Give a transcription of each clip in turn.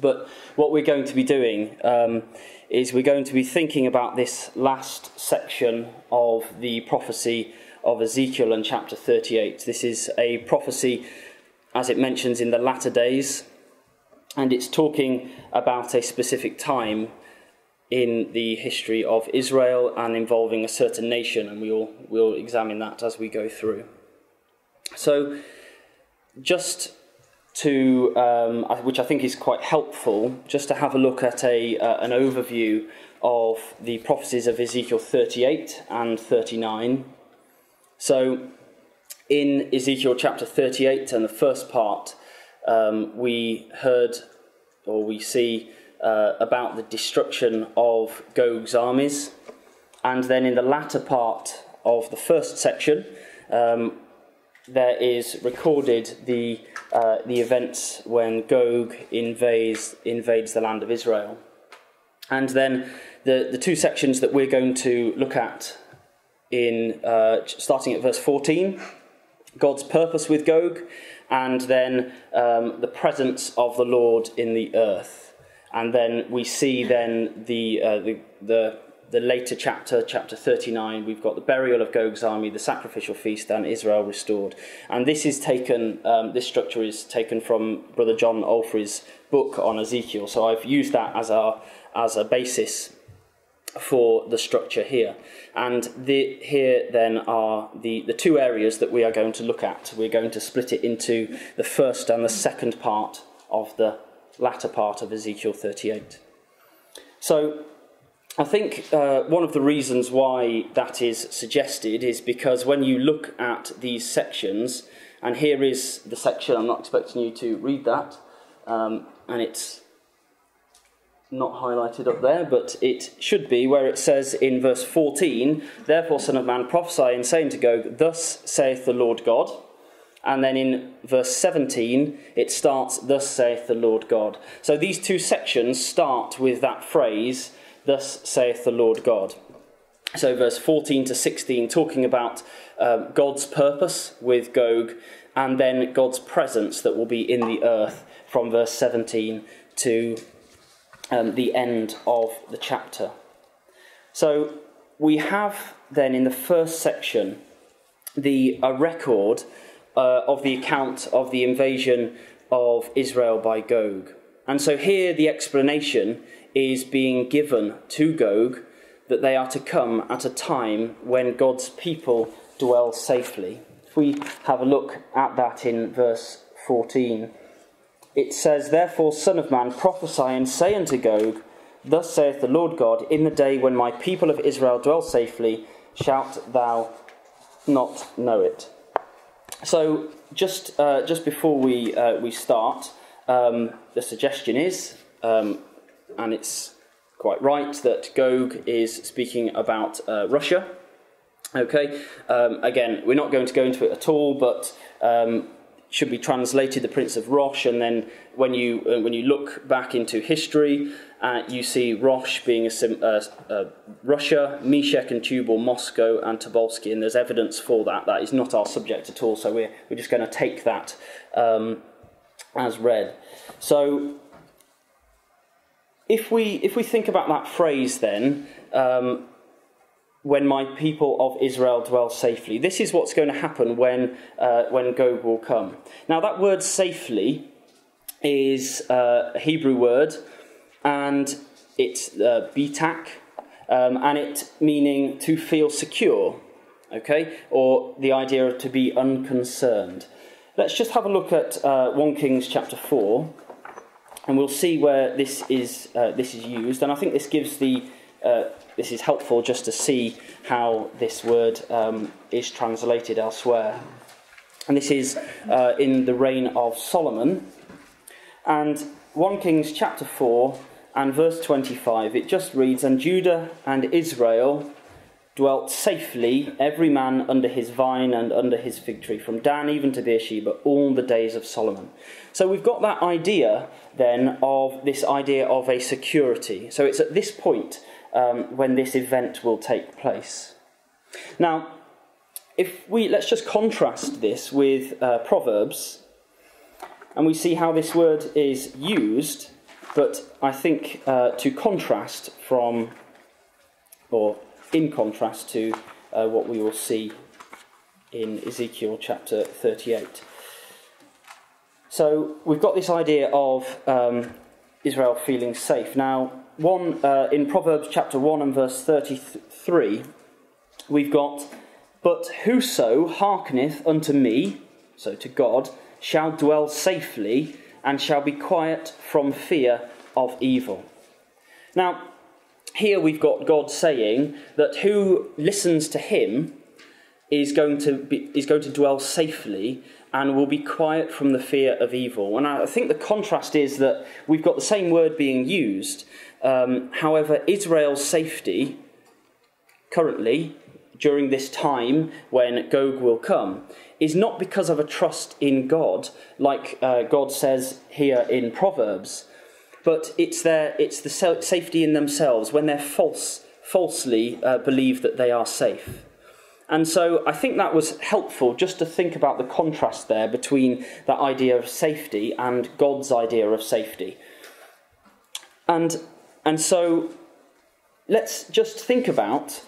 But what we're going to be doing is we're going to be thinking about this last section of the prophecy of Ezekiel in chapter 38. This is a prophecy, as it mentions, in the latter days, and it's talking about a specific time in the history of Israel and involving a certain nation, and we'll examine that as we go through. So just to, which I think is quite helpful, just to have a look at an overview of the prophecies of Ezekiel 38 and 39. So in Ezekiel chapter 38 and the first part, we heard, or we see, about the destruction of Gog's armies. And then in the latter part of the first section, there is recorded the events when Gog invades the land of Israel. And then the two sections that we're going to look at, in starting at verse 14, God's purpose with Gog, and then the presence of the Lord in the earth. And then we see then the later chapter, chapter 39, we've got the burial of Gog's army, the sacrificial feast, and Israel restored. And this is taken, this structure is taken from Brother John Olfrey's book on Ezekiel. So I've used that as a basis for the structure here. And here then are the two areas that we are going to look at. We're going to split it into the first and the second part of the latter part of Ezekiel 38. So I think one of the reasons why that is suggested is because when you look at these sections, and here is the section, I'm not expecting you to read that, and it's not highlighted up there, but it should be, where it says in verse 14, "Therefore, Son of Man, prophesy and say unto Gog, thus saith the Lord God." And then in verse 17, it starts, "Thus saith the Lord God." So these two sections start with that phrase, "Thus saith the Lord God." So verse 14 to 16, talking about God's purpose with Gog, and then God's presence that will be in the earth from verse 17 to the end of the chapter. So we have then in the first section a record of the account of the invasion of Israel by Gog. And so here the explanation is being given to Gog that they are to come at a time when God's people dwell safely. If we have a look at that in verse 14, it says, "Therefore, Son of Man, prophesy and say unto Gog, thus saith the Lord God, in the day when my people of Israel dwell safely, shalt thou not know it." So just before we start, the suggestion is, and it's quite right, that Gog is speaking about Russia. Okay, again, we're not going to go into it at all, but should be translated the Prince of Rosh. And then when you look back into history, you see Rosh being Russia, Meshek and Tubal, Moscow and Tobolsky, and there's evidence for that. That is not our subject at all, so we're just going to take that as read. So if we think about that phrase then, "When my people of Israel dwell safely," this is what's going to happen when Gog will come. Now that word "safely" is a Hebrew word, and it's bitak, and it meaning to feel secure, okay, or the idea of to be unconcerned. Let's just have a look at 1 Kings chapter 4, and we'll see where this is used. And I think this gives this is helpful just to see how this word is translated elsewhere. And this is in the reign of Solomon, and 1 Kings chapter 4. And verse 25, it just reads, "And Judah and Israel dwelt safely, every man under his vine and under his fig tree, from Dan even to Beersheba, all the days of Solomon." So we've got that idea then of this idea of a security. So it's at this point when this event will take place. Now, let's just contrast this with Proverbs, and we see how this word is used But I think to contrast from, or in contrast to what we will see in Ezekiel chapter 38. So we've got this idea of Israel feeling safe. Now, in Proverbs chapter 1 and verse 33, we've got, "But whoso hearkeneth unto me," so to God, "shall dwell safely, and shall be quiet from fear of evil." Now, here we've got God saying that who listens to him is going to dwell safely and will be quiet from the fear of evil. And I think the contrast is that we've got the same word being used. However, Israel's safety currently, during this time when Gog will come, is not because of a trust in God, like God says here in Proverbs, but it's the safety in themselves when they're falsely believe that they are safe. And so I think that was helpful just to think about the contrast there between that idea of safety and God's idea of safety. And so let's just think about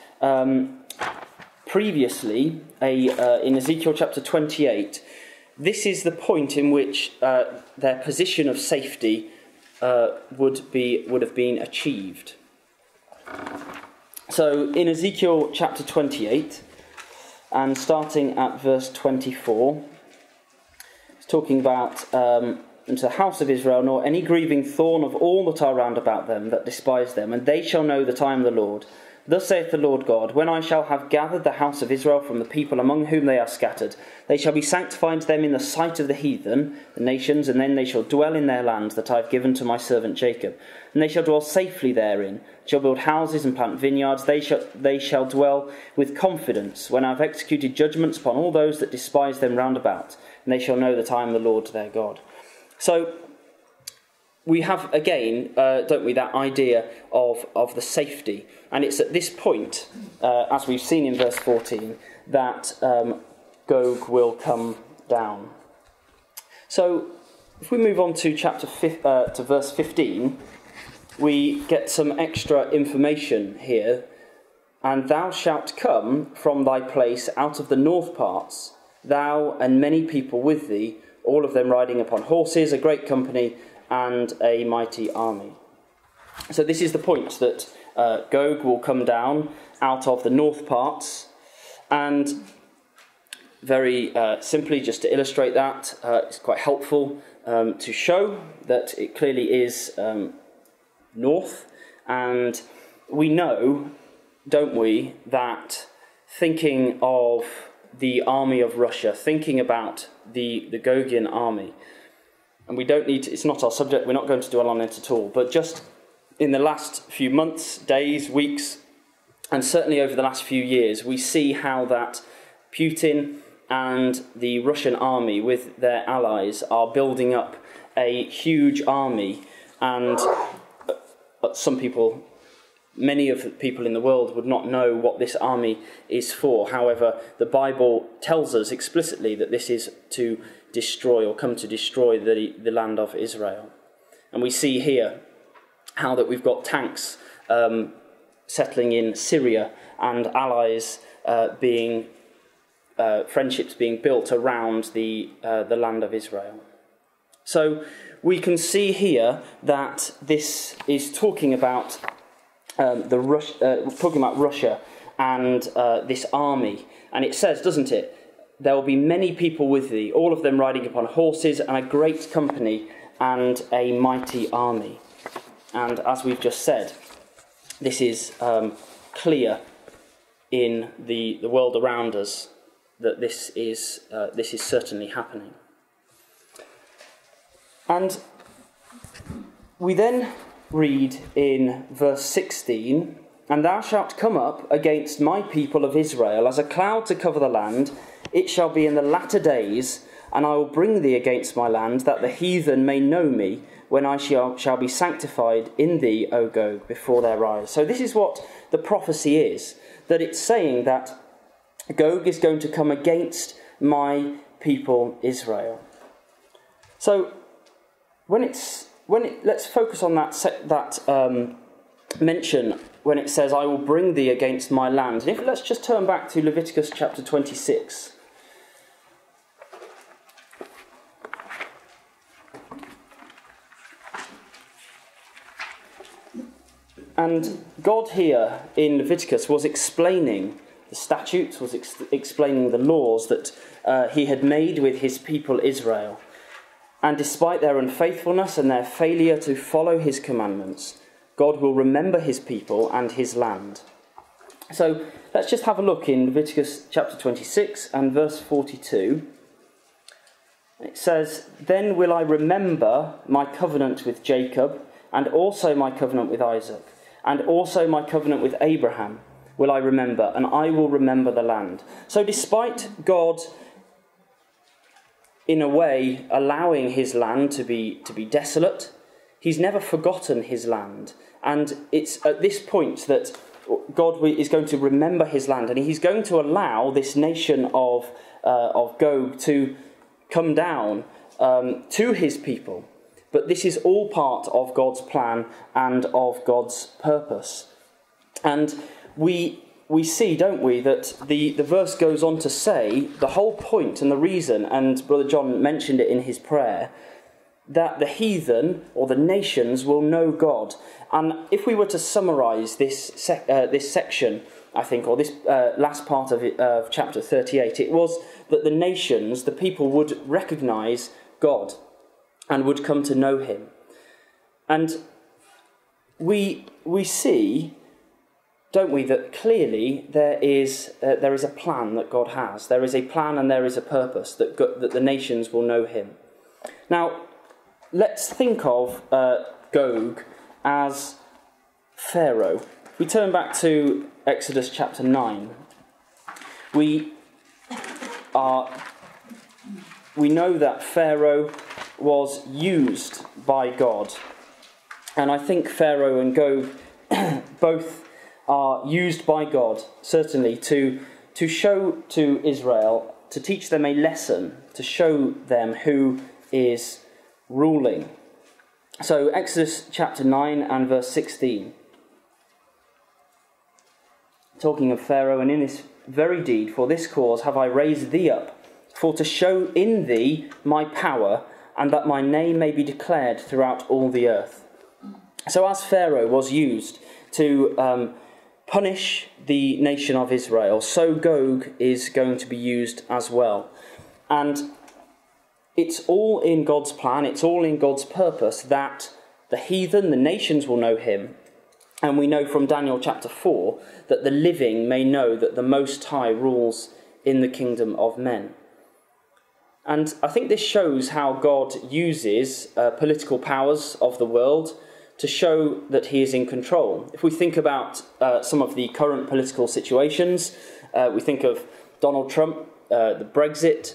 previously, in Ezekiel chapter 28, this is the point in which their position of safety would have been achieved. So in Ezekiel chapter 28, and starting at verse 24, it's talking about "Into the house of Israel, nor any grieving thorn of all that are round about them that despise them, and they shall know that I am the Lord. Thus saith the Lord God, when I shall have gathered the house of Israel from the people among whom they are scattered, they shall be sanctified to them in the sight of the heathen, the nations, and then they shall dwell in their land that I have given to my servant Jacob. And they shall dwell safely therein, shall build houses and plant vineyards, they shall dwell with confidence, when I have executed judgments upon all those that despise them round about, and they shall know that I am the Lord their God." So we have, again, don't we, that idea of the safety. And it's at this point, as we've seen in verse 14, that Gog will come down. So if we move on to to verse 15, we get some extra information here. "And thou shalt come from thy place out of the north parts, thou and many people with thee, all of them riding upon horses, a great company, and a mighty army." So this is the point that Gog will come down out of the north parts, and very simply, just to illustrate that, it's quite helpful to show that it clearly is north, and we know, don't we, that thinking of the army of Russia, thinking about the Gogian army, and we don't need to, it's not our subject, we're not going to dwell on it at all, but just in the last few months, days, weeks, and certainly over the last few years, we see how that Putin and the Russian army with their allies are building up a huge army, and some people, many of the people in the world would not know what this army is for. However, the Bible tells us explicitly that this is to destroy, or come to destroy, the land of Israel. And we see here how that we've got tanks settling in Syria, and allies friendships being built around the land of Israel. So we can see here that this is talking about Russia and this army. And it says, doesn't it, "There will be many people with thee, all of them riding upon horses, and a great company, and a mighty army." And as we've just said, this is clear in the world around us that this is certainly happening. And we then read in verse 16, "And thou shalt come up against my people of Israel as a cloud to cover the land. It shall be in the latter days, and I will bring thee against my land, that the heathen may know me, when I shall be sanctified in thee, O Gog, before their eyes." So this is what the prophecy is, that it's saying that Gog is going to come against my people Israel. So when it's let's focus on that mention when it says, I will bring thee against my land. And let's just turn back to Leviticus chapter 26. And God here in Leviticus was explaining the statutes, was explaining the laws that he had made with his people Israel. And despite their unfaithfulness and their failure to follow his commandments, God will remember his people and his land. So let's just have a look in Leviticus chapter 26 and verse 42. It says, Then will I remember my covenant with Jacob, and also my covenant with Isaac, and also my covenant with Abraham will I remember, and I will remember the land. So despite God, in a way, allowing his land to be desolate, he's never forgotten his land. And it's at this point that God is going to remember his land, and he's going to allow this nation of Gog to come down to his people. But this is all part of God's plan and of God's purpose. And we see, don't we, that the verse goes on to say the whole point and the reason, and Brother John mentioned it in his prayer, that the heathen or the nations will know God. And if we were to summarize this section, I think, or this last part of it, of chapter 38, it was that the nations, the people, would recognize God and would come to know him. And we see, don't we, that clearly there is a plan that God has. There is a plan and there is a purpose that the nations will know him. Now, let's think of Gog as Pharaoh. We turn back to Exodus chapter 9. We know that Pharaoh was used by God. And I think Pharaoh and Gog both are used by God, certainly, to show to Israel, to teach them a lesson, to show them who is ruling. So Exodus chapter 9 and verse 16. Talking of Pharaoh, and in this very deed, for this cause have I raised thee up, for to show in thee my power, and that my name may be declared throughout all the earth. So as Pharaoh was used to punish the nation of Israel, so Gog is going to be used as well. And it's all in God's plan, it's all in God's purpose that the heathen, the nations, will know him. And we know from Daniel chapter 4 that the living may know that the Most High rules in the kingdom of men. And I think this shows how God uses political powers of the world to show that he is in control. If we think about some of the current political situations, we think of Donald Trump, the Brexit,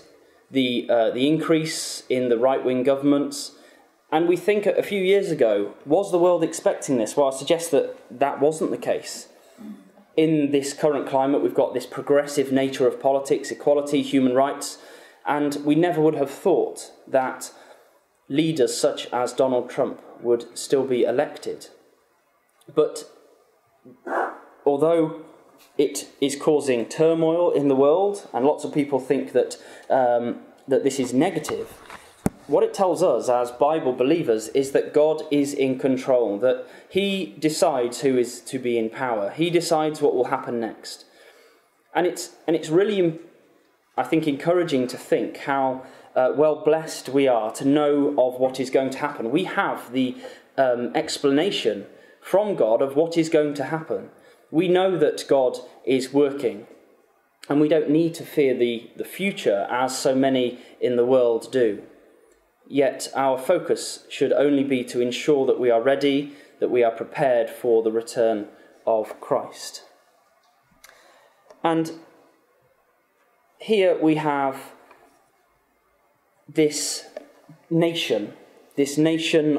the increase in the right-wing governments. And we think a few years ago, was the world expecting this? Well, I suggest that wasn't the case. In this current climate, we've got this progressive nature of politics, equality, human rights. And we never would have thought that leaders such as Donald Trump would still be elected. But although it is causing turmoil in the world, and lots of people think that this is negative, what it tells us as Bible believers is that God is in control, that he decides who is to be in power. He decides what will happen next. And it's really important, I think, encouraging to think how well blessed we are to know of what is going to happen. We have the explanation from God of what is going to happen. We know that God is working, and we don't need to fear the future as so many in the world do. Yet our focus should only be to ensure that we are ready, that we are prepared for the return of Christ. And here we have this nation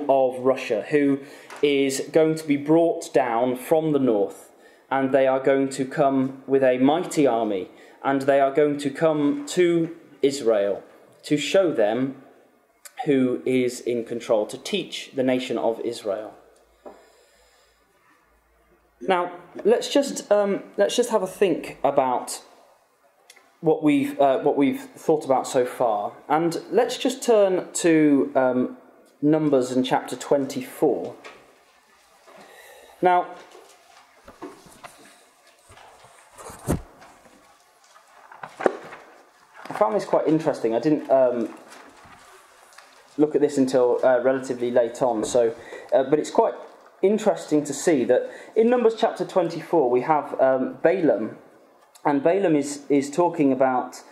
of Russia, who is going to be brought down from the north, and they are going to come with a mighty army, and they are going to come to Israel to show them who is in control, to teach the nation of Israel. Now, let's just have a think about what we've thought about so far, and let's just turn to Numbers in chapter 24. Now, I found this quite interesting. I didn't look at this until relatively late on, so but it's quite interesting to see that in Numbers chapter 24 we have Balaam, and Balaam is talking about,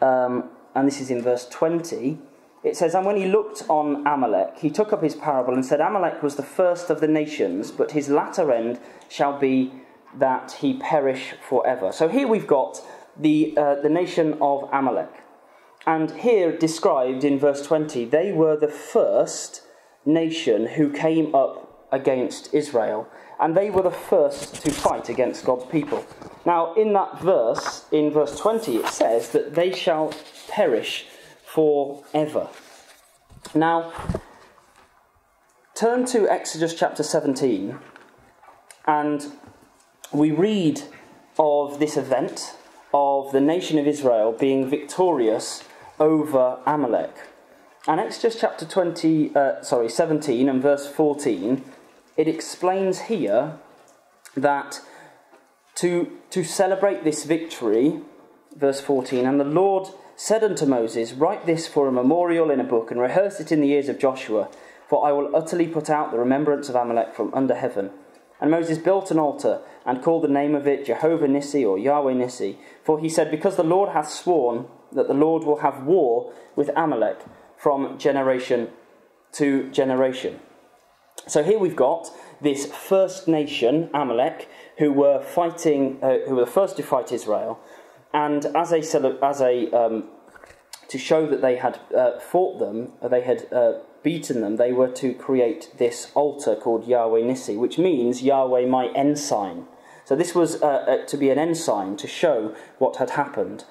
and this is in verse 20, it says, "And when he looked on Amalek, he took up his parable and said, Amalek was the first of the nations, but his latter end shall be that he perish forever." So here we've got the nation of Amalek, and here described in verse 20, they were the first nation who came up against Israel, and they were the first to fight against God's people. Now, in that verse, in verse 20, it says that they shall perish forever. Now, turn to Exodus chapter 17, and we read of this event of the nation of Israel being victorious over Amalek. And Exodus chapter 17 and verse 14, it explains here that to celebrate this victory, verse 14, "And the Lord said unto Moses, Write this for a memorial in a book, and rehearse it in the ears of Joshua, for I will utterly put out the remembrance of Amalek from under heaven. And Moses built an altar, and called the name of it Jehovah Nissi, or Yahweh Nissi, for he said, Because the Lord hath sworn that the Lord will have war with Amalek from generation to generation." So here we've got this first nation, Amalek, who were fighting, who were the first to fight Israel, and to show that they had fought them, they had beaten them, they were to create this altar called Yahweh Nissi, which means Yahweh my ensign. So this was to be an ensign to show what had happened.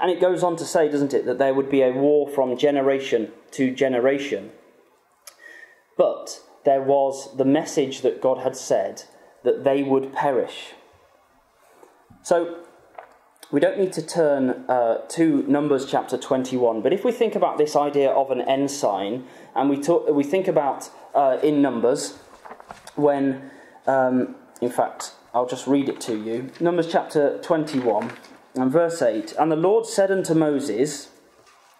And it goes on to say, doesn't it, that there would be a war from generation to generation. But there was the message that God had said that they would perish. So we don't need to turn to Numbers chapter 21, but if we think about this idea of an ensign, and we think about in Numbers when, in fact, I'll just read it to you. Numbers chapter 21 and verse 8, "And the Lord said unto Moses,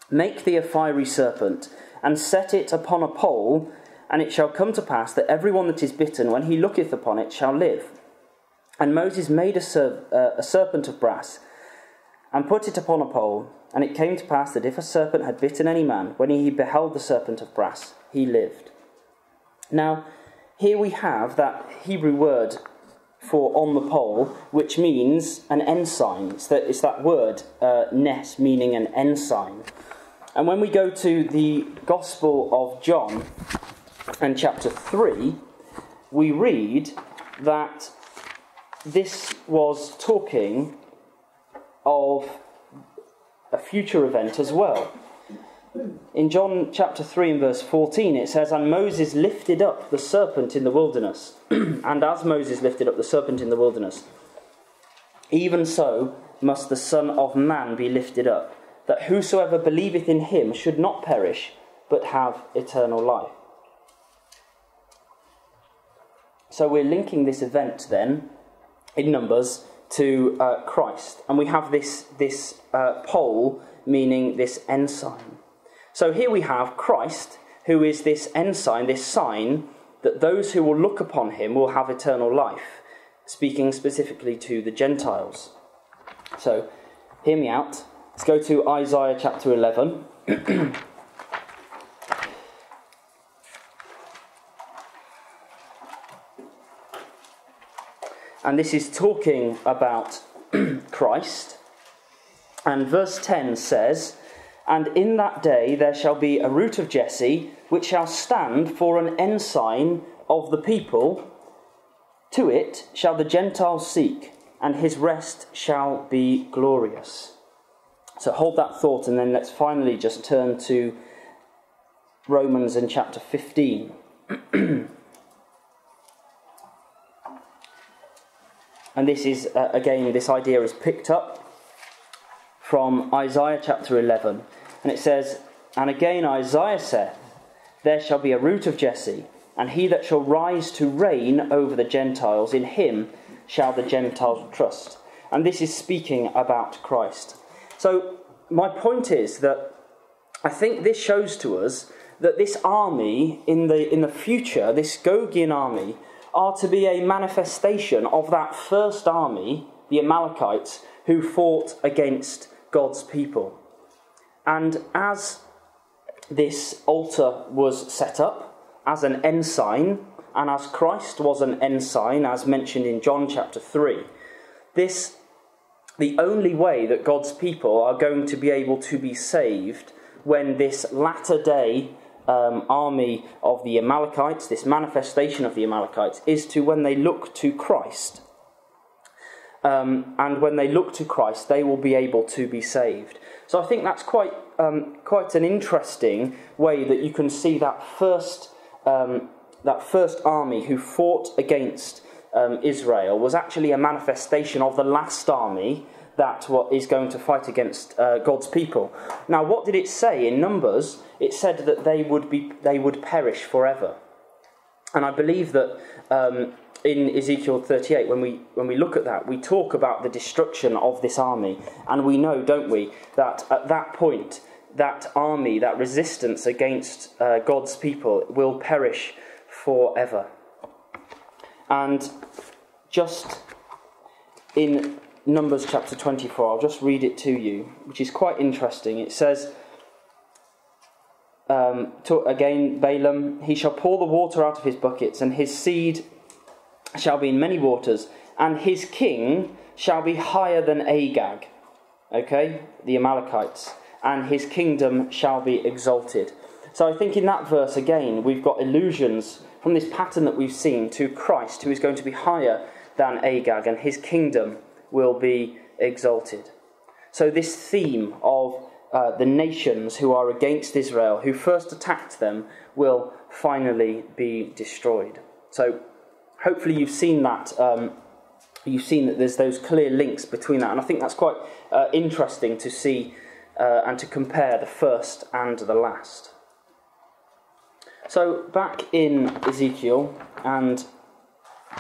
Make thee a fiery serpent, and set it upon a pole, and it shall come to pass that everyone that is bitten, when he looketh upon it, shall live. And Moses made a serpent of brass, and put it upon a pole. And it came to pass that if a serpent had bitten any man, when he beheld the serpent of brass, he lived." Now, here we have that Hebrew word for on the pole, which means an ensign. It's that word, nes, meaning an ensign. And when we go to the Gospel of John, and chapter 3, we read that this was talking of a future event as well. In John chapter 3 and verse 14 it says, "And Moses lifted up the serpent in the wilderness, and as Moses lifted up the serpent in the wilderness, even so must the Son of Man be lifted up, that whosoever believeth in him should not perish, but have eternal life." So we're linking this event then, in Numbers, to Christ. And we have this pole, meaning this ensign. So here we have Christ, who is this ensign, this sign, that those who will look upon him will have eternal life, speaking specifically to the Gentiles. So, hear me out. Let's go to Isaiah chapter 11. And this is talking about Christ. And verse 10 says, "And in that day there shall be a root of Jesse, which shall stand for an ensign of the people. To it shall the Gentiles seek, and his rest shall be glorious." So hold that thought, and then let's finally just turn to Romans in chapter 15. And this is, again, this idea is picked up from Isaiah chapter 11. And it says, "And again Isaiah saith, There shall be a root of Jesse, and he that shall rise to reign over the Gentiles, in him shall the Gentiles trust." And this is speaking about Christ. So my point is that I think this shows to us that this army in the future, this Gogian army, are to be a manifestation of that first army, the Amalekites, who fought against God's people. And as this altar was set up as an ensign, and as Christ was an ensign, as mentioned in John chapter 3, this, the only way that God's people are going to be able to be saved when this latter-day army of the Amalekites, this manifestation of the Amalekites, is to when they look to Christ. And when they look to Christ, they will be able to be saved. So I think that's quite an interesting way that you can see that first army who fought against Israel was actually a manifestation of the last army that is going to fight against God's people. Now, what did it say in Numbers? It said that they would perish forever. And I believe that in Ezekiel 38, when we look at that, we talk about the destruction of this army, and we know, don't we, that at that point, that army, that resistance against God's people, will perish forever. And just in Numbers chapter 24, I'll just read it to you, which is quite interesting. It says, again, Balaam, "He shall pour the water out of his buckets, and his seed shall be in many waters, and his king shall be higher than Agag." Okay, the Amalekites. "And his kingdom shall be exalted." So I think in that verse, again, we've got allusions from this pattern that we've seen to Christ, who is going to be higher than Agag, and his kingdom will be exalted. So this theme of the nations who are against Israel, who first attacked them, will finally be destroyed. So hopefully you've seen that. You've seen that there's those clear links between that, and I think that's quite interesting to see and to compare the first and the last. So back in Ezekiel and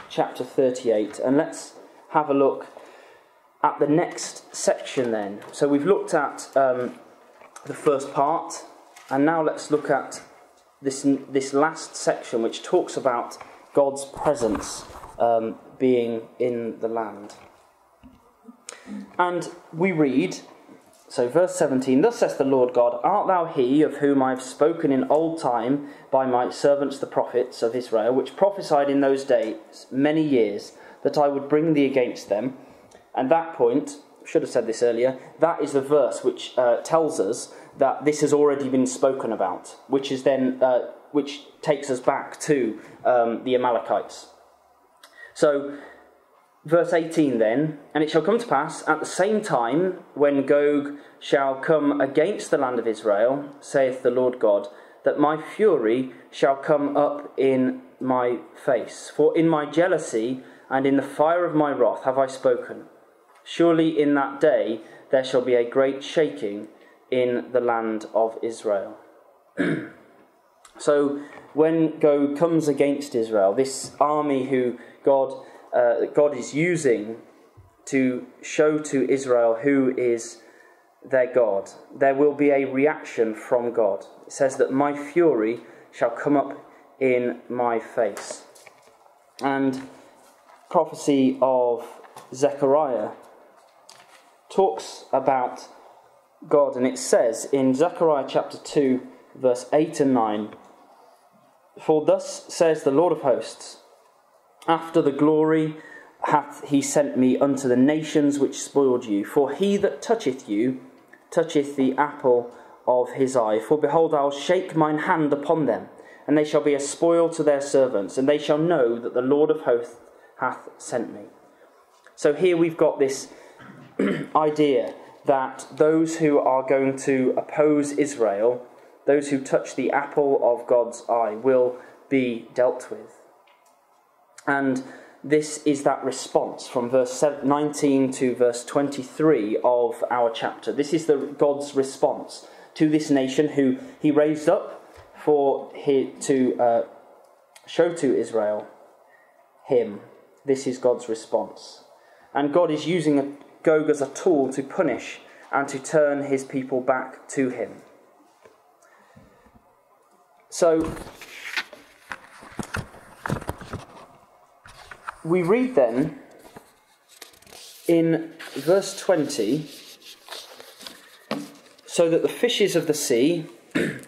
chapter 38, and let's have a look at the next section then. So we've looked at the first part, and now let's look at this last section, which talks about God's presence being in the land. And we read, so verse 17, "Thus saith the Lord God, Art thou he of whom I have spoken in old time by my servants the prophets of Israel, which prophesied in those days many years, that I would bring thee against them?" And that point, should have said this earlier, that is the verse which tells us that this has already been spoken about, which is then which takes us back to the Amalekites. So, Verse 18 then, "And it shall come to pass at the same time when Gog shall come against the land of Israel, saith the Lord God, that my fury shall come up in my face. For in my jealousy and in the fire of my wrath have I spoken. Surely in that day there shall be a great shaking in the land of Israel." So when Gog comes against Israel, this army who God is using to show to Israel who is their God, there will be a reaction from God. It says that my fury shall come up in my face. And prophecy of Zechariah talks about God, and it says in Zechariah chapter 2, verse 8 and 9, "For thus says the Lord of hosts, After the glory hath he sent me unto the nations which spoiled you. For he that toucheth you, toucheth the apple of his eye. For behold, I will shake mine hand upon them, and they shall be a spoil to their servants, and they shall know that the Lord of hosts hath sent me." So here we've got this idea that those who are going to oppose Israel, Those who touch the apple of God's eye will be dealt with. And this is that response from verse 19 to verse 23 of our chapter. This is God's response to this nation who he raised up to show to Israel him. This is God's response. And God is using Gog as a tool to punish and to turn his people back to him. So we read then in verse 20, so that the fishes of the sea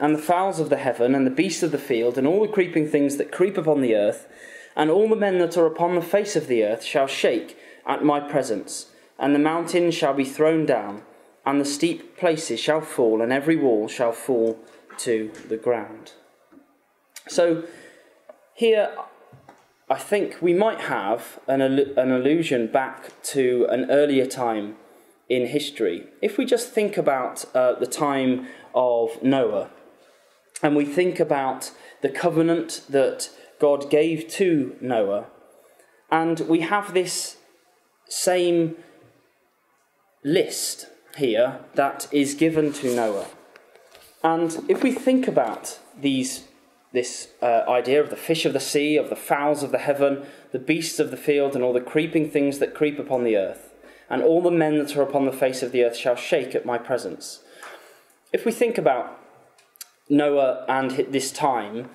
and the fowls of the heaven and the beasts of the field and all the creeping things that creep upon the earth and all the men that are upon the face of the earth shall shake at my presence, and the mountains shall be thrown down and the steep places shall fall and every wall shall fall to the ground. So here I think we might have an allusion back to an earlier time in history. If we just think about the time of Noah, and we think about the covenant that God gave to Noah, and we have this same list here that is given to Noah. And if we think about this idea of the fish of the sea, of the fowls of the heaven, the beasts of the field, and all the creeping things that creep upon the earth, and all the men that are upon the face of the earth shall shake at my presence. If we think about Noah and this time,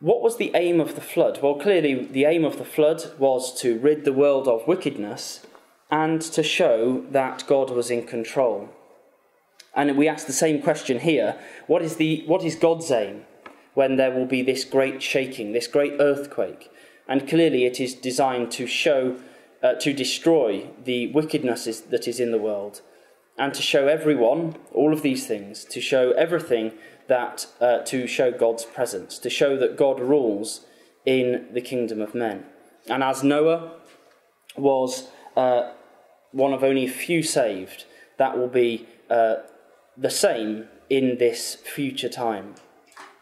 what was the aim of the flood? Well, clearly the aim of the flood was to rid the world of wickedness and to show that God was in control. And we ask the same question here. What is God's aim when there will be this great shaking, this great earthquake? And clearly it is designed to show, to destroy the wickedness that is in the world, and to show everyone, all of these things, to show everything that, to show God's presence, to show that God rules in the kingdom of men. And as Noah was one of only a few saved, that will be the same in this future time.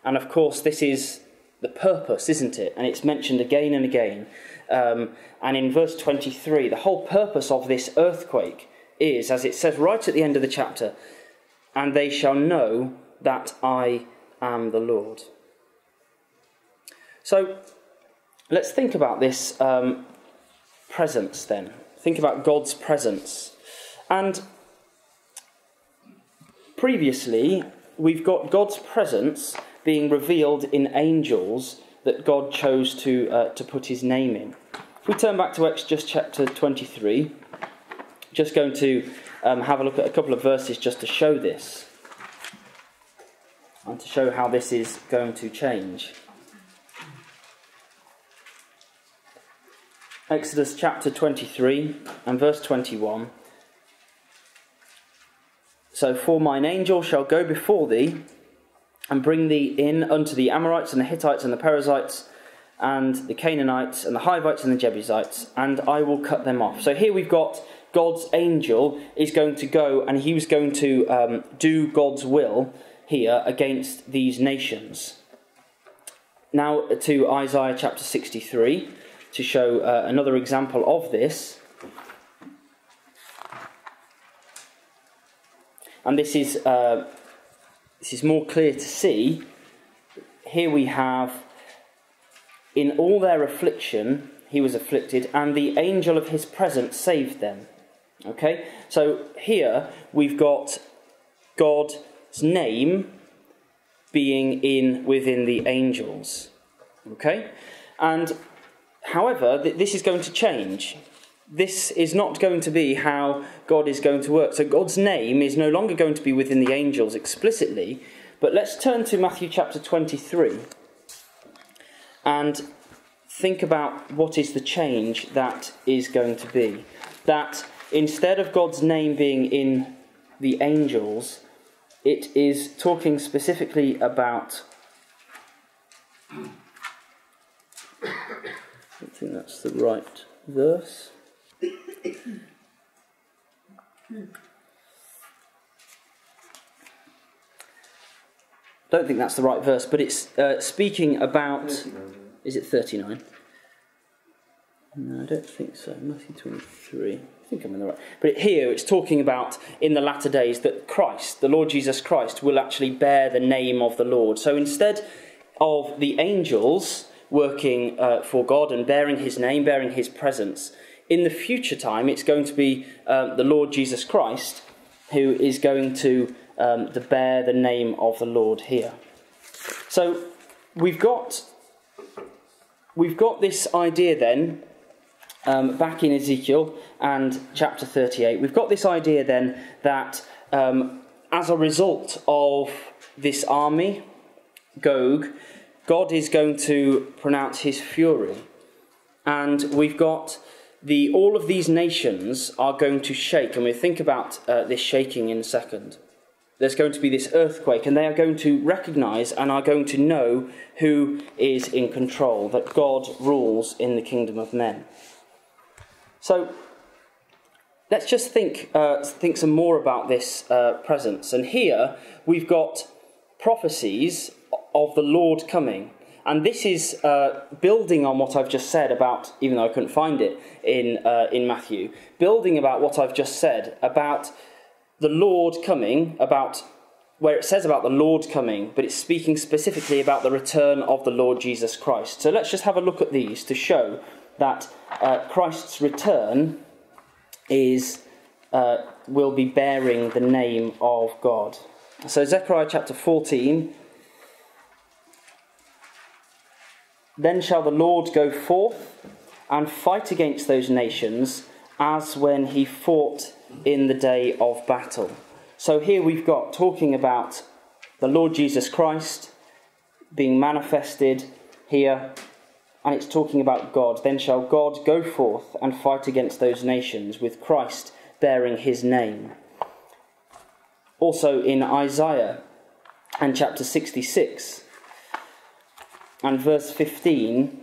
And of course, this is the purpose, isn't it? And it's mentioned again and again. And in verse 23, the whole purpose of this earthquake is, as it says right at the end of the chapter, and they shall know that I am the Lord. So let's think about this presence then. Think about God's presence. And previously, we've got God's presence being revealed in angels that God chose to put his name in. If we turn back to Exodus chapter 23, just going to have a look at a couple of verses just to show this and to show how this is going to change. Exodus chapter 23 and verse 21. So, for mine angel shall go before thee, and bring thee in unto the Amorites, and the Hittites, and the Perizzites, and the Canaanites, and the Hivites, and the Jebusites, and I will cut them off. So here we've got God's angel is going to go, and he was going to do God's will here against these nations. Now to Isaiah chapter 63, to show another example of this. And this is... This is more clear to see. Here we have, in all their affliction, he was afflicted, and the angel of his presence saved them. Okay, so here we've got God's name being within the angels. Okay, and however, this is going to change. This is not going to be how God is going to work. So God's name is no longer going to be within the angels explicitly. But let's turn to Matthew chapter 23 and think about what is the change that is going to be. That instead of God's name being in the angels, it is talking specifically about... I don't think that's the right verse. don't think that's the right verse, but it's speaking about... 39. Is it 39? No, I don't think so. Matthew 23. I think I'm in the right... But here it's talking about in the latter days that Christ, the Lord Jesus Christ, will actually bear the name of the Lord. So instead of the angels working for God and bearing his name, bearing his presence, in the future time it's going to be the Lord Jesus Christ who is going to bear the name of the Lord here. So we've got this idea then, back in Ezekiel and chapter 38, we've got this idea then that as a result of this army, Gog, God is going to pronounce his fury. And we've got all of these nations are going to shake, and we'll think about this shaking in a second. There's going to be this earthquake, and they are going to recognise and are going to know who is in control, that God rules in the kingdom of men. So let's just think some more about this presence. And here we've got prophecies of the Lord coming. And this is building on what I've just said about, even though I couldn't find it in Matthew, building about what I've just said about the Lord coming, about where it says about the Lord coming, but it's speaking specifically about the return of the Lord Jesus Christ. So let's just have a look at these to show that Christ's return will be bearing the name of God. So Zechariah chapter 14. Then shall the Lord go forth and fight against those nations as when he fought in the day of battle. So here we've got talking about the Lord Jesus Christ being manifested here, and it's talking about God. Then shall God go forth and fight against those nations with Christ bearing his name. Also in Isaiah and chapter 66, and verse 15,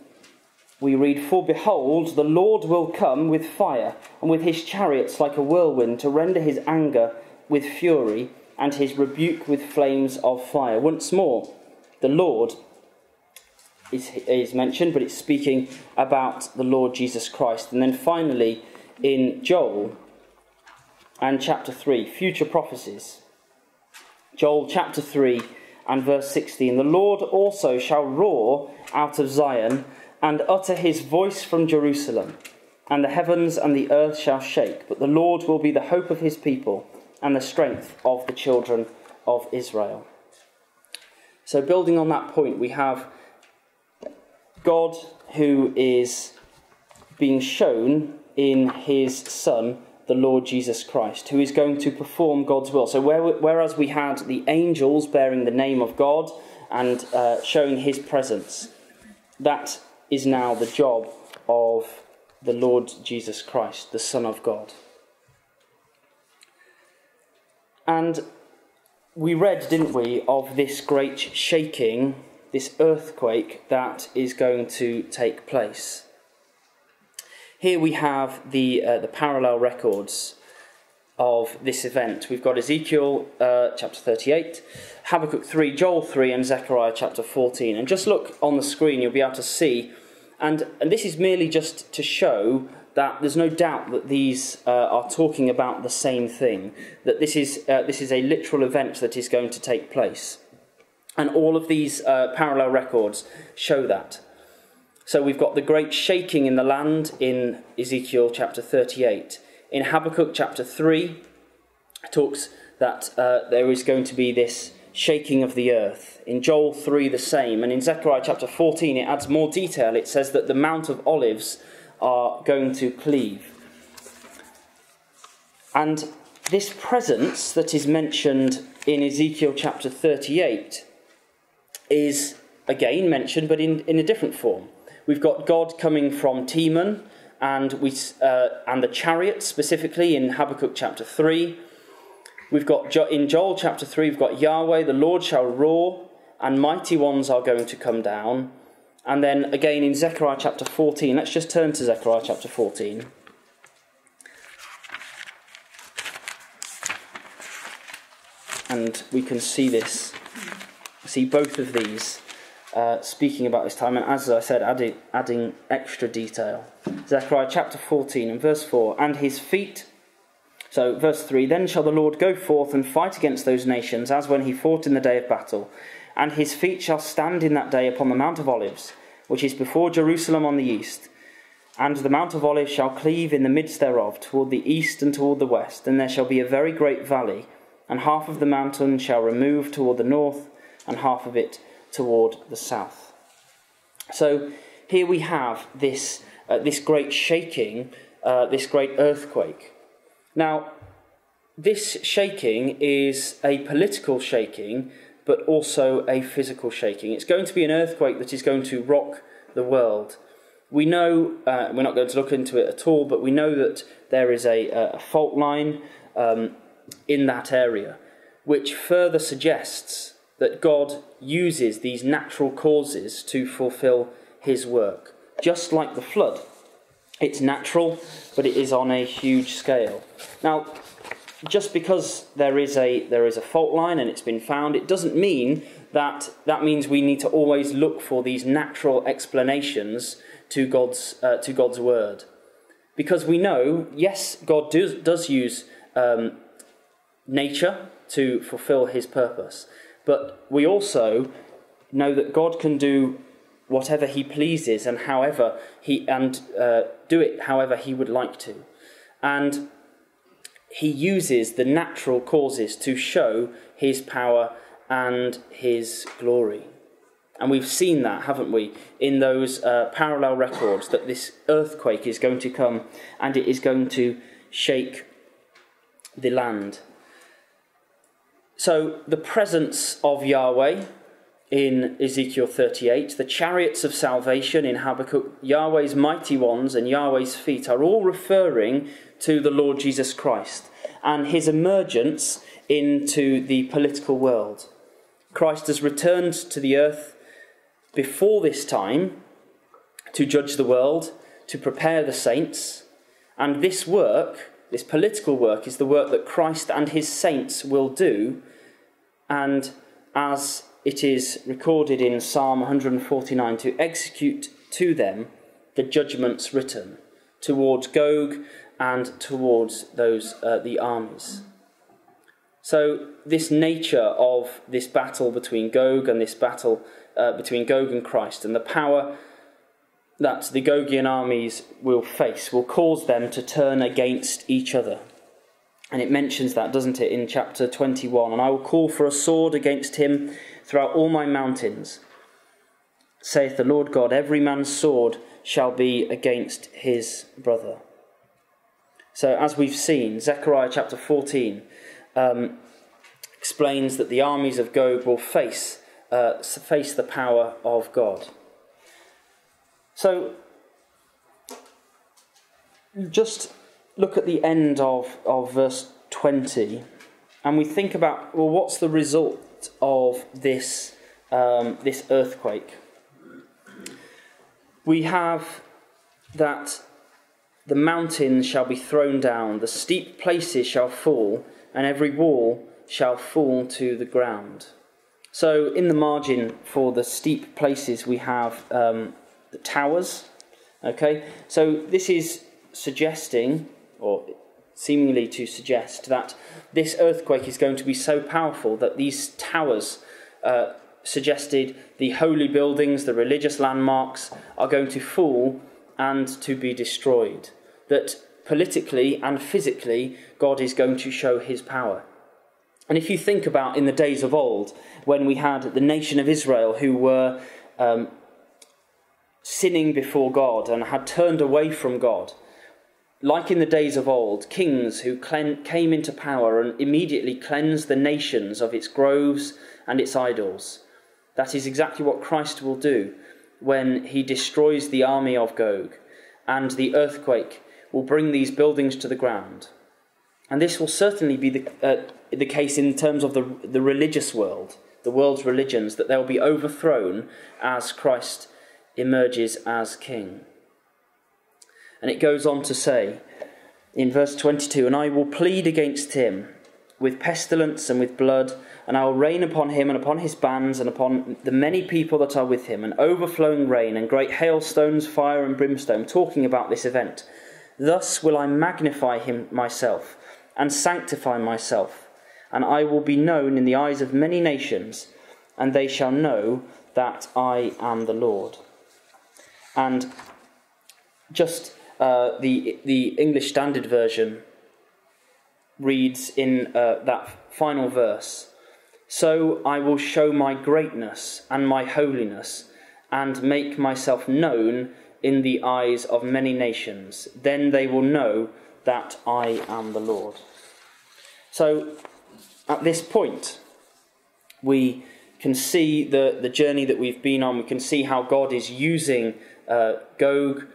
we read, "For behold, the Lord will come with fire, and with his chariots like a whirlwind, to render his anger with fury, and his rebuke with flames of fire." Once more, the Lord is mentioned, but it's speaking about the Lord Jesus Christ. And then finally, in Joel and chapter 3, future prophecies. Joel chapter 3, and verse 16, "The Lord also shall roar out of Zion, and utter his voice from Jerusalem, and the heavens and the earth shall shake. But the Lord will be the hope of his people, and the strength of the children of Israel." So building on that point, we have God who is being shown in his Son, the Lord Jesus Christ, who is going to perform God's will. So whereas we had the angels bearing the name of God and showing his presence, that is now the job of the Lord Jesus Christ, the Son of God. And we read, didn't we, of this great shaking, this earthquake that is going to take place. Here we have the parallel records of this event. We've got Ezekiel chapter 38, Habakkuk 3, Joel 3, and Zechariah chapter 14. And just look on the screen, you'll be able to see. And this is merely just to show that there's no doubt that these are talking about the same thing, that this is a literal event that is going to take place. And all of these parallel records show that. So we've got the great shaking in the land in Ezekiel chapter 38. In Habakkuk chapter 3, it talks that there is going to be this shaking of the earth. In Joel 3, the same. And in Zechariah chapter 14, it adds more detail. It says that the Mount of Olives are going to cleave. And this presence that is mentioned in Ezekiel chapter 38 is again mentioned, but in a different form. We've got God coming from Teman, and the chariot specifically in Habakkuk chapter 3. We've got in Joel chapter 3, we've got Yahweh, the Lord shall roar, and mighty ones are going to come down. And then again in Zechariah chapter 14, let's just turn to Zechariah chapter 14. And we can see this see both of these speaking about this time, and as I said, adding extra detail. Zechariah chapter 14 and verse 4, and his feet... So, verse 3, then shall the Lord go forth and fight against those nations, as when he fought in the day of battle. And his feet shall stand in that day upon the Mount of Olives, which is before Jerusalem on the east. And the Mount of Olives shall cleave in the midst thereof, toward the east and toward the west. And there shall be a very great valley, and half of the mountain shall remove toward the north, and half of it toward the south. So, here we have this, this great shaking, this great earthquake. Now, this shaking is a political shaking, but also a physical shaking. It's going to be an earthquake that is going to rock the world. We know, we're not going to look into it at all, but we know that there is a fault line in that area, which further suggests that God uses these natural causes to fulfill his work, just like the flood. It's natural, but it is on a huge scale. Now, just because there is a fault line and it's been found, it doesn't mean that means we need to always look for these natural explanations to God's word, because we know, yes, God does use nature to fulfill his purpose, but we also know that God can do whatever he pleases and however he do it however he would like to, and he uses the natural causes to show his power and his glory. And we've seen that, haven't we, in those parallel records, that this earthquake is going to come and it is going to shake the land. So the presence of Yahweh in Ezekiel 38, the chariots of salvation in Habakkuk, Yahweh's mighty ones and Yahweh's feet are all referring to the Lord Jesus Christ and his emergence into the political world. Christ has returned to the earth before this time to judge the world, to prepare the saints, and this work, this political work, is the work that Christ and his saints will do, and as it is recorded in Psalm 149, to execute to them the judgments written towards Gog and towards those the armies. So this nature of this battle between Gog and this battle between Gog and Christ, and the power that the Gogian armies will face, will cause them to turn against each other. And it mentions that, doesn't it, in chapter 21. And I will call for a sword against him throughout all my mountains, saith the Lord God, every man's sword shall be against his brother. So as we've seen, Zechariah chapter 14 explains that the armies of Gog will face the power of God. So just look at the end of verse 20, and we think about, well, what's the result of this, this earthquake? We have that the mountains shall be thrown down, the steep places shall fall, and every wall shall fall to the ground. So in the margin for the steep places we have the towers. Okay, so this is suggesting, or seemingly to suggest, that this earthquake is going to be so powerful that these towers, suggested the holy buildings, the religious landmarks, are going to fall and to be destroyed. That politically and physically, God is going to show his power. And if you think about in the days of old, when we had the nation of Israel who were sinning before God and had turned away from God, like in the days of old, kings who came into power and immediately cleansed the nations of its groves and its idols. That is exactly what Christ will do when he destroys the army of Gog, and the earthquake will bring these buildings to the ground. And this will certainly be the case in terms of the religious world, the world's religions, that they will be overthrown as Christ emerges as king. And it goes on to say in verse 22, and I will plead against him with pestilence and with blood, and I will rain upon him and upon his bands and upon the many people that are with him, an overflowing rain and great hailstones, fire and brimstone, talking about this event. Thus will I magnify him myself and sanctify myself, and I will be known in the eyes of many nations, and they shall know that I am the Lord." And just the English Standard Version reads in that final verse, "So I will show my greatness and my holiness, and make myself known in the eyes of many nations. Then they will know that I am the Lord." So at this point, we can see the journey that we've been on. We can see how God is using Gog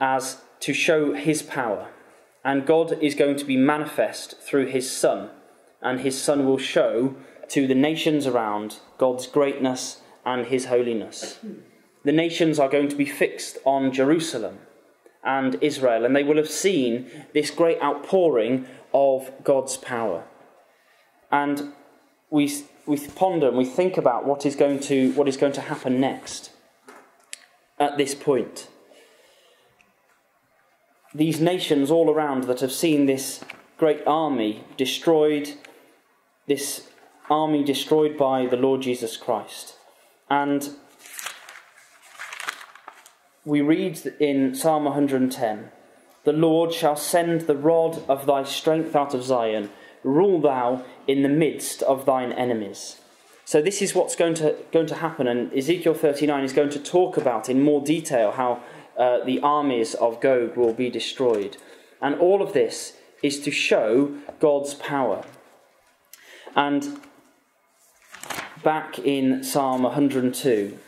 as to show his power. And God is going to be manifest through his Son. And his Son will show to the nations around God's greatness and his holiness. The nations are going to be fixed on Jerusalem and Israel, and they will have seen this great outpouring of God's power. And we ponder and we think about what is going to happen next at this point. These nations all around that have seen this great army destroyed, this army destroyed by the Lord Jesus Christ. And we read in Psalm 110, "The Lord shall send the rod of thy strength out of Zion. Rule thou in the midst of thine enemies." So this is what's going to happen. And Ezekiel 39 is going to talk about in more detail how the armies of Gog will be destroyed. And all of this is to show God's power. And back in Psalm 102,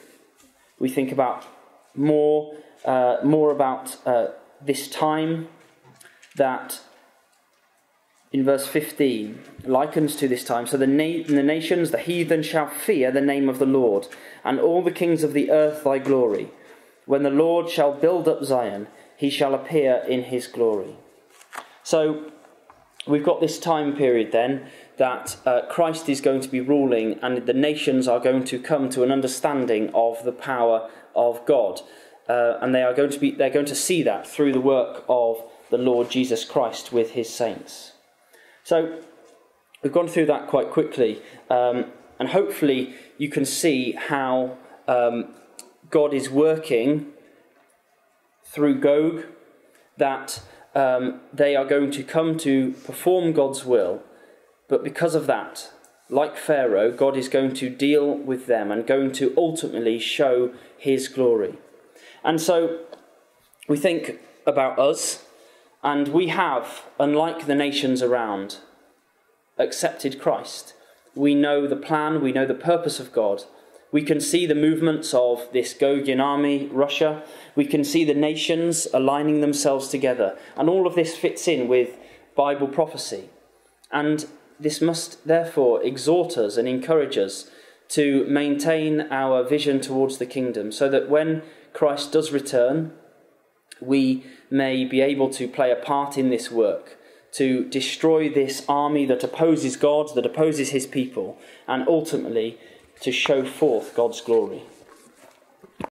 we think about more about this time that in verse 15 likens to this time. "So the nations, the heathen, shall fear the name of the Lord, and all the kings of the earth thy glory. When the Lord shall build up Zion, he shall appear in his glory." So we've got this time period then that Christ is going to be ruling, and the nations are going to come to an understanding of the power of God, and they're going to see that through the work of the Lord Jesus Christ with his saints. So we've gone through that quite quickly, and hopefully you can see how God is working through Gog, that they are going to come to perform God's will, but because of that, like Pharaoh, God is going to deal with them and going to ultimately show his glory. And so we think about us, and we have, unlike the nations around, accepted Christ. We know the plan, we know the purpose of God. We can see the movements of this Gogian army, Russia. We can see the nations aligning themselves together. And all of this fits in with Bible prophecy. And this must therefore exhort us and encourage us to maintain our vision towards the kingdom, so that when Christ does return, we may be able to play a part in this work, to destroy this army that opposes God, that opposes his people, and ultimately to show forth God's glory.